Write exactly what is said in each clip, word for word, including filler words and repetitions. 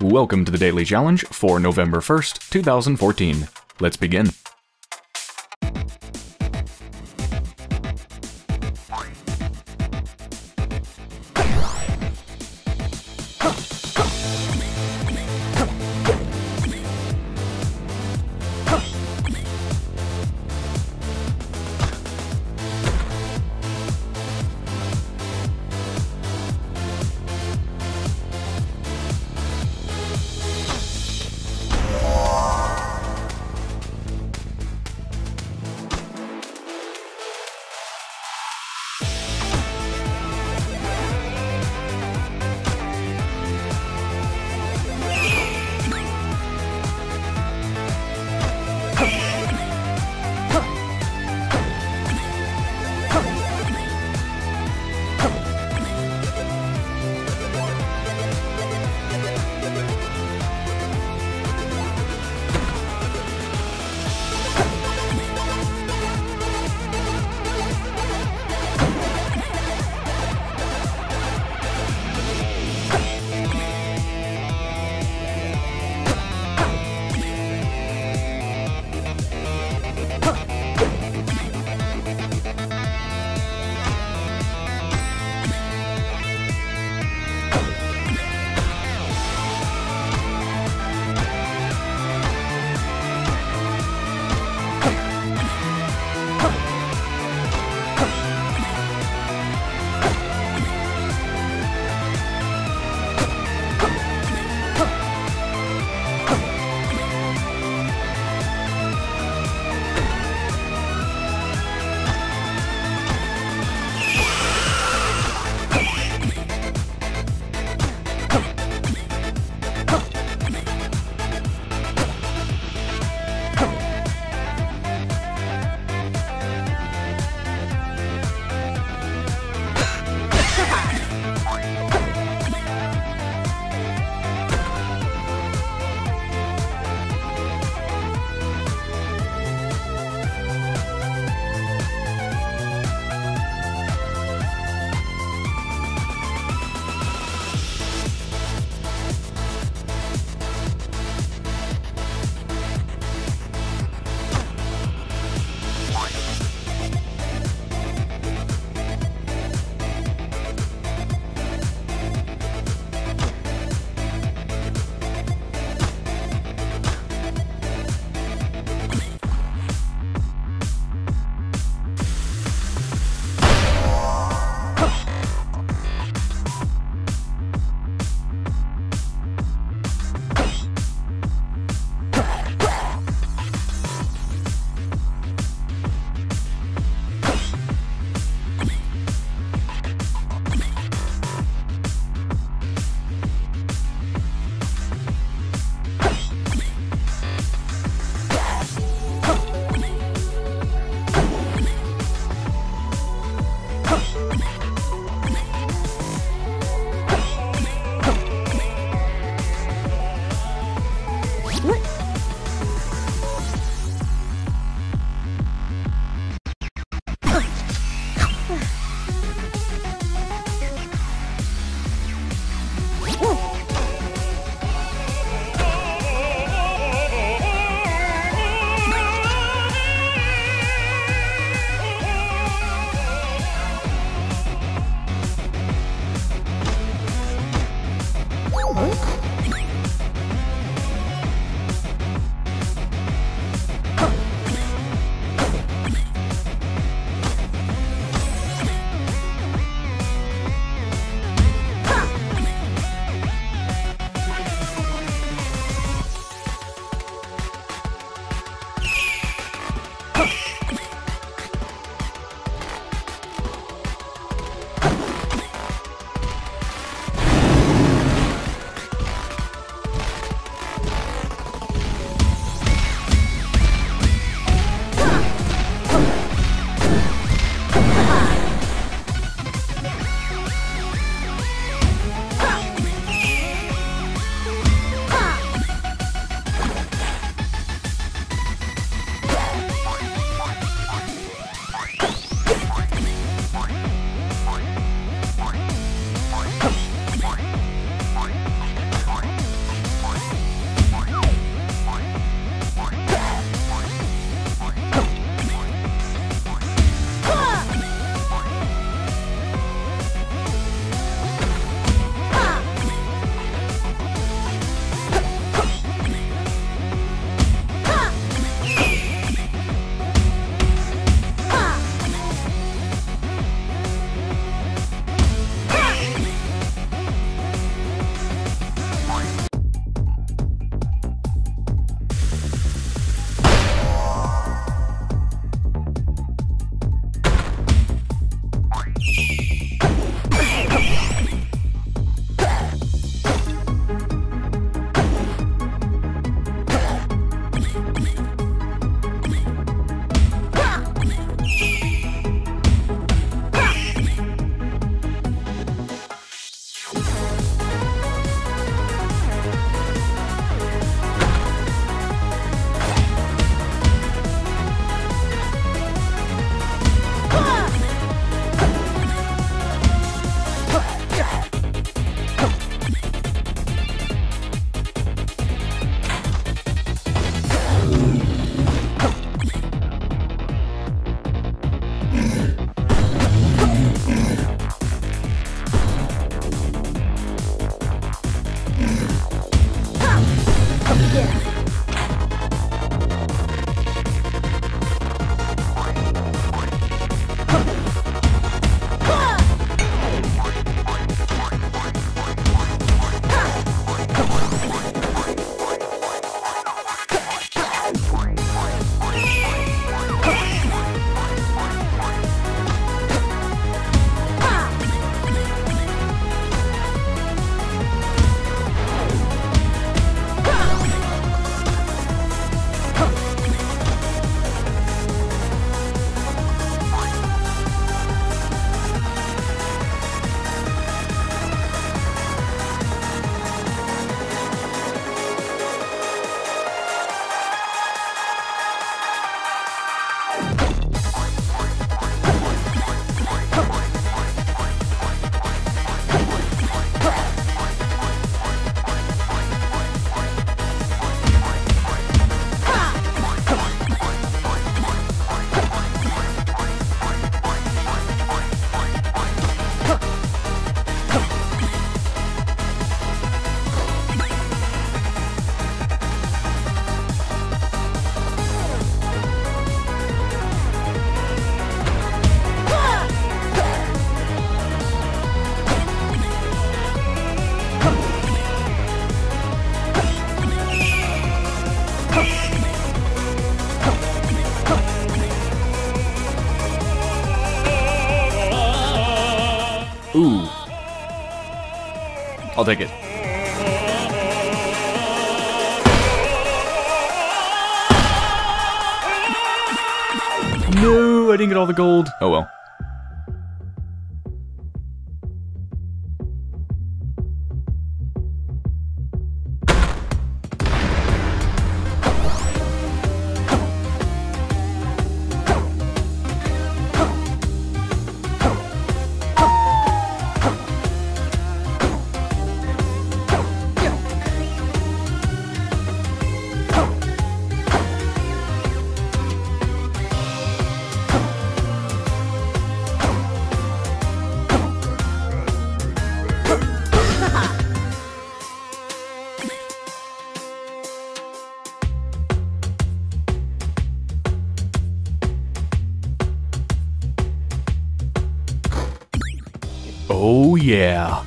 Welcome to the Daily Challenge for November first, two thousand fourteen. Let's begin. Ooh. I'll take it. No, I didn't get all the gold. Oh well. Oh yeah.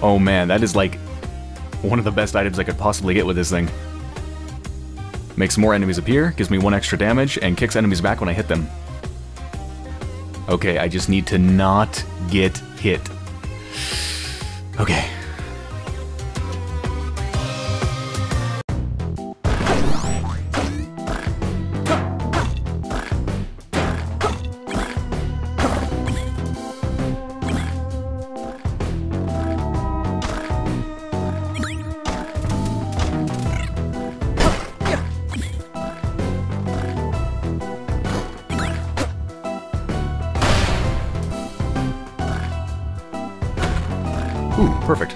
Oh man, that is like one of the best items I could possibly get with this thing. Makes more enemies appear, gives me one extra damage, and kicks enemies back when I hit them. Okay, I just need to not get hit. Okay. Ooh, perfect.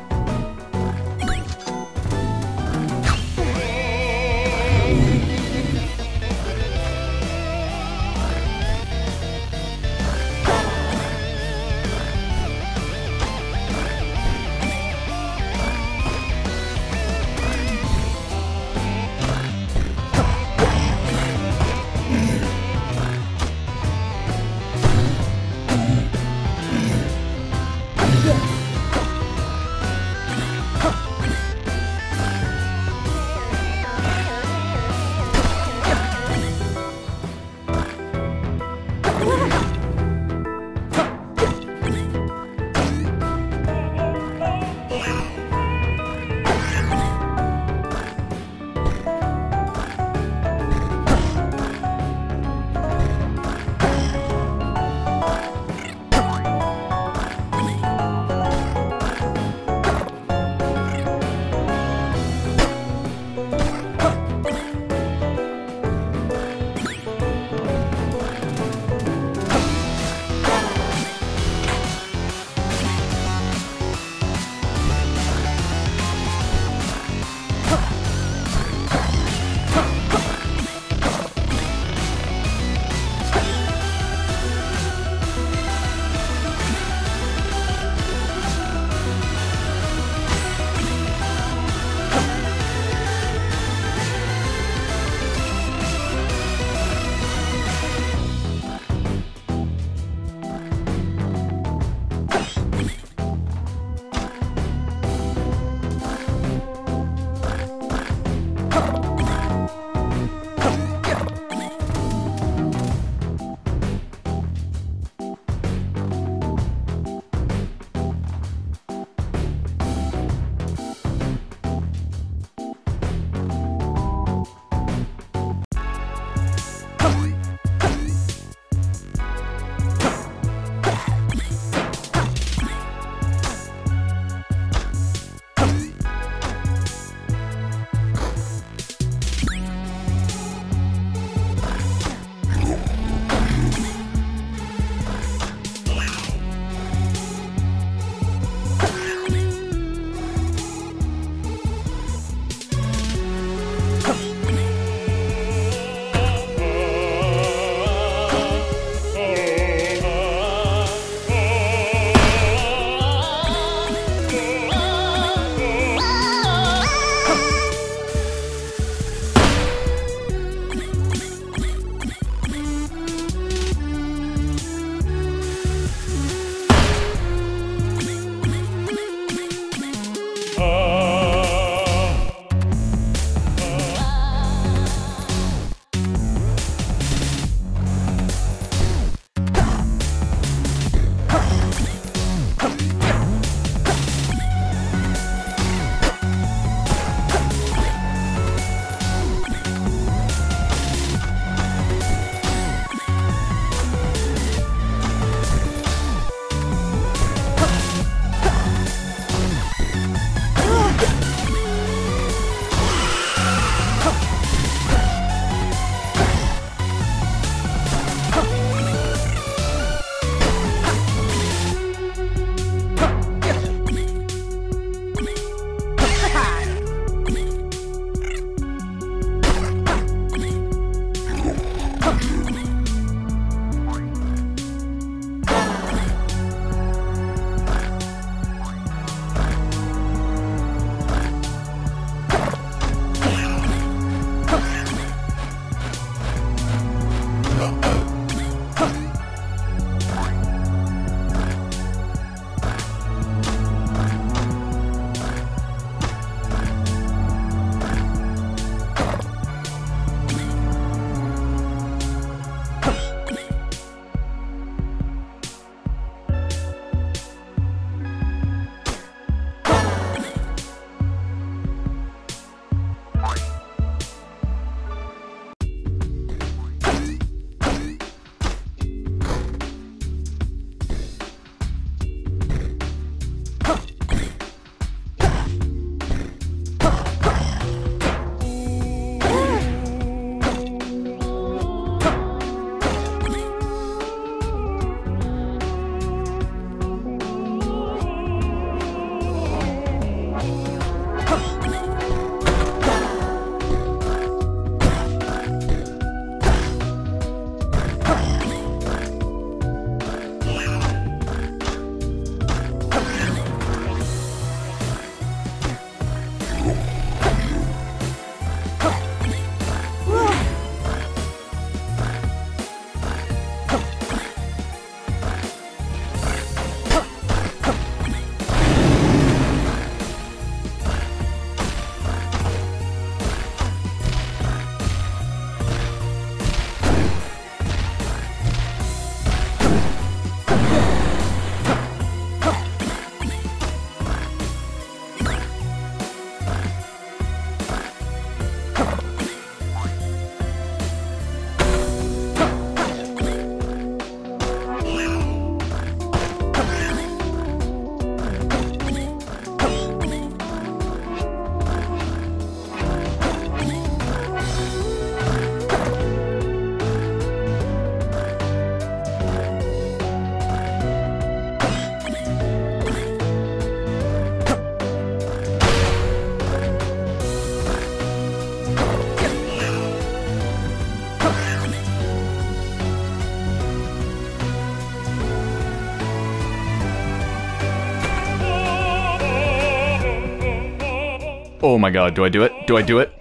Oh my god, do I do it? Do I do it?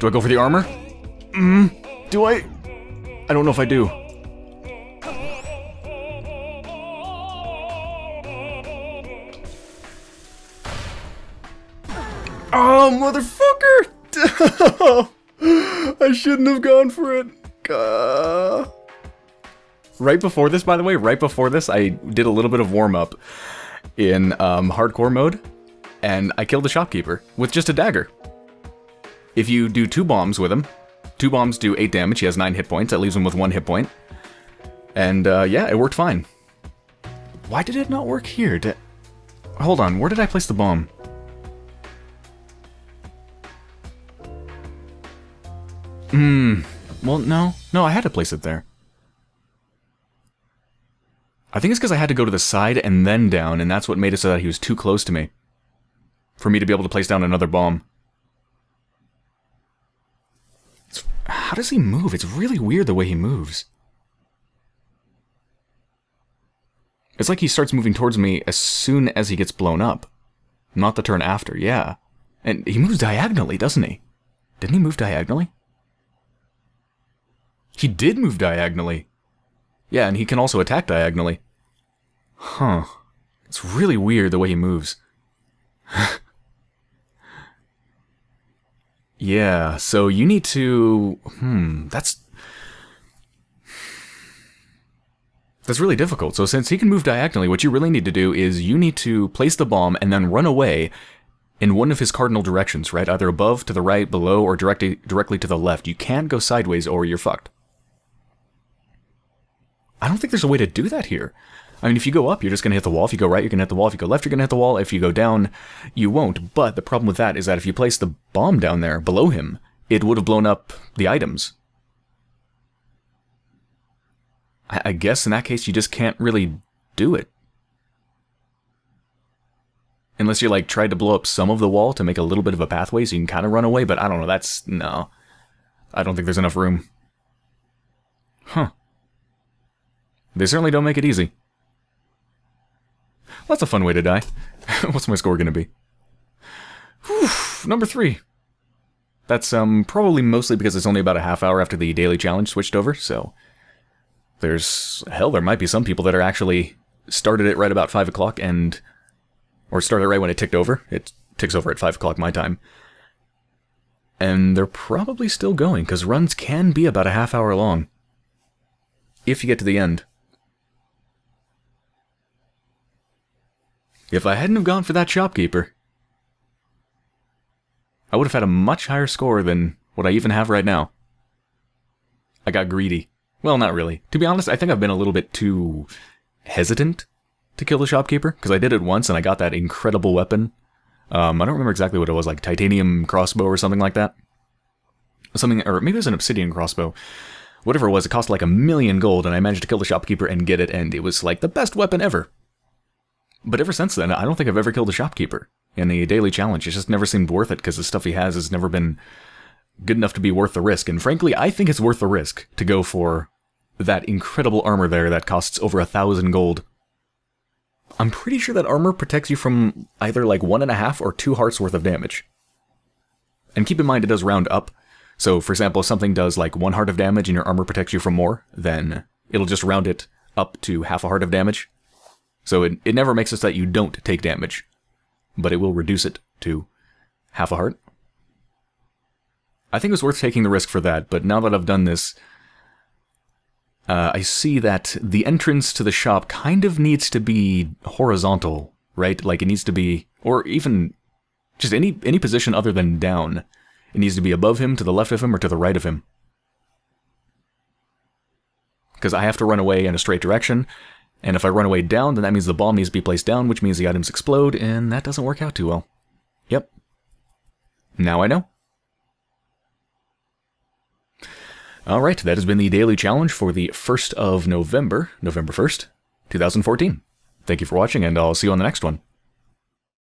Do I go for the armor? Mm, do I? I don't know if I do. Oh, motherfucker! I shouldn't have gone for it. Uh... Right before this, by the way, right before this, I did a little bit of warm-up in um, hardcore mode, and I killed the shopkeeper with just a dagger. If you do two bombs with him, two bombs do eight damage, he has nine hit points, that leaves him with one hit point. And uh, yeah, it worked fine. Why did it not work here? Did... Hold on, where did I place the bomb? Hmm, well, no, no, I had to place it there. I think it's because I had to go to the side and then down, and that's what made it so that he was too close to me for me to be able to place down another bomb. It's, how does he move? It's really weird the way he moves. It's like he starts moving towards me as soon as he gets blown up. Not the turn after, yeah. And he moves diagonally, doesn't he? Didn't he move diagonally? He did move diagonally. Yeah, and he can also attack diagonally. Huh. It's really weird the way he moves. Yeah, so you need to... Hmm, that's... That's really difficult. So since he can move diagonally, what you really need to do is you need to place the bomb and then run away in one of his cardinal directions, right? Either above, to the right, below, or directly, directly to the left. You can't go sideways or you're fucked. I don't think there's a way to do that here. I mean, if you go up, you're just going to hit the wall. If you go right, you're going to hit the wall. If you go left, you're going to hit the wall. If you go down, you won't. But the problem with that is that if you place the bomb down there below him, it would have blown up the items. I, I guess in that case, you just can't really do it. Unless you're like, tried to blow up some of the wall to make a little bit of a pathway so you can kind of run away, but I don't know, that's... no. I don't think there's enough room. Huh. They certainly don't make it easy. Well, that's a fun way to die. What's my score gonna be? Whew, number three. That's um probably mostly because it's only about a half hour after the daily challenge switched over, so... There's... hell, there might be some people that are actually... started it right about five o'clock and... or started right when it ticked over. It ticks over at five o'clock my time. And they're probably still going, because runs can be about a half hour long. If you get to the end. If I hadn't have gone for that shopkeeper, I would have had a much higher score than what I even have right now. I got greedy. Well, not really. To be honest, I think I've been a little bit too hesitant to kill the shopkeeper, because I did it once and I got that incredible weapon. Um, I don't remember exactly what it was, like titanium crossbow or something like that. Something, or maybe it was an obsidian crossbow. Whatever it was, it cost like a million gold, and I managed to kill the shopkeeper and get it, and it was like the best weapon ever. But ever since then, I don't think I've ever killed a shopkeeper in the daily challenge. It just never seemed worth it, because the stuff he has has never been good enough to be worth the risk. And frankly, I think it's worth the risk to go for that incredible armor there that costs over a thousand gold. I'm pretty sure that armor protects you from either like one and a half or two hearts worth of damage. And keep in mind it does round up. So for example, if something does like one heart of damage and your armor protects you from more, then it'll just round it up to half a heart of damage. So it, it never makes it so that you don't take damage, but it will reduce it to half a heart. I think it was worth taking the risk for that, but now that I've done this, Uh, I see that the entrance to the shop kind of needs to be horizontal, right? Like it needs to be, or even just any any position other than down. It needs to be above him, to the left of him, or to the right of him. Because I have to run away in a straight direction, and if I run away down, then that means the bomb needs to be placed down, which means the items explode, and that doesn't work out too well. Yep. Now I know. Alright, that has been the Daily Challenge for the first of November, November first, two thousand fourteen. Thank you for watching, and I'll see you on the next one.